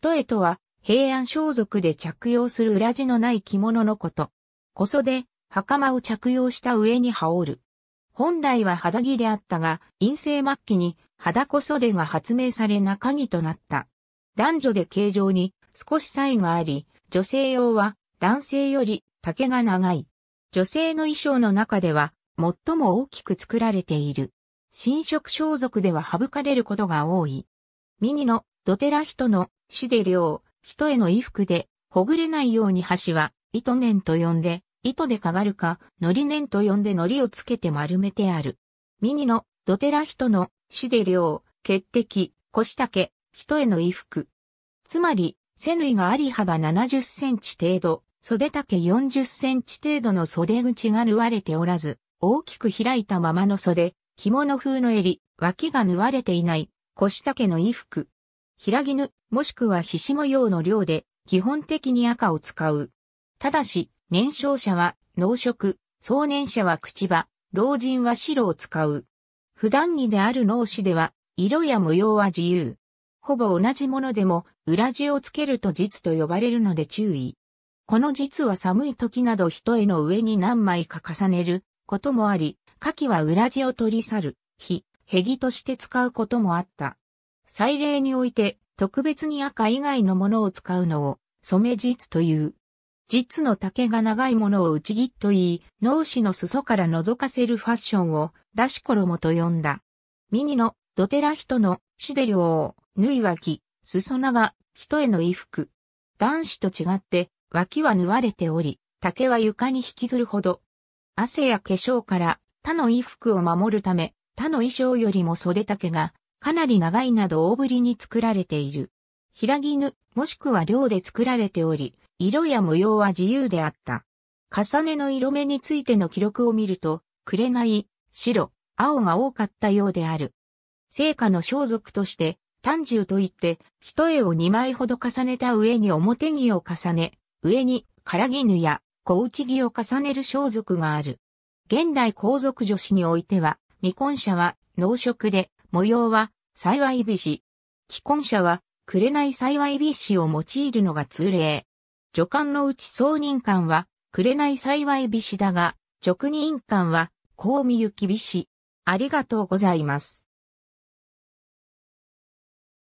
袿とは、平安装束で着用する裏地のない着物のこと。小袖、袴を着用した上に羽織る。本来は肌着であったが、院政末期に裸小袖が発明され中着となった。男女で形状に少し差異があり、女性用は男性より丈が長い。女性の衣装の中では最も大きく作られている。神職装束では省かれることが多い。右の土寺人の死で両、人への衣服でほぐれないように端は糸念と呼んで、糸でかがるか、糊念と呼んで糊をつけて丸めてある。右の土寺人の死で両、結滴、腰丈、人への衣服。つまり、背縫いがあり幅70センチ程度、袖丈40センチ程度の袖口が縫われておらず、大きく開いたままの袖、着物風の襟、脇が縫われていない、腰丈の衣服。平絹、もしくは菱模様の量で、基本的に赤を使う。ただし、年少者は濃色、壮年者は朽葉、老人は白を使う。普段着である直衣では、色や模様は自由。ほぼ同じものでも、裏地をつけると衿と呼ばれるので注意。この衿は寒い時など袿の上に何枚か重ねることもあり、下記は裏地を取り去る、へぎとして使うこともあった。祭礼において、特別に赤以外のものを使うのを、染衿という。衿の丈が長いものを内着と言い、直衣の裾から覗かせるファッションを、出し衣と呼んだ。右の土寺人の死で両、縫い脇、裾長、人への衣服。男子と違って、脇は縫われており、丈は床に引きずるほど。汗や化粧から他の衣服を守るため、他の衣装よりも袖丈がかなり長いなど大ぶりに作られている。平絹、もしくは両で作られており、色や模様は自由であった。重ねの色目についての記録を見ると、紅、白、青が多かったようである。生家の装束として、短襦といって、袿を2枚ほど重ねた上に表着を重ね、上に唐絹や小内着を重ねる装束がある。現代皇族女子においては、未婚者は濃色で、模様は幸い菱。既婚者は紅幸い菱を用いるのが通例。女官のうち宗人官は紅幸い菱だが、職人官は香美幸菱。ありがとうございます。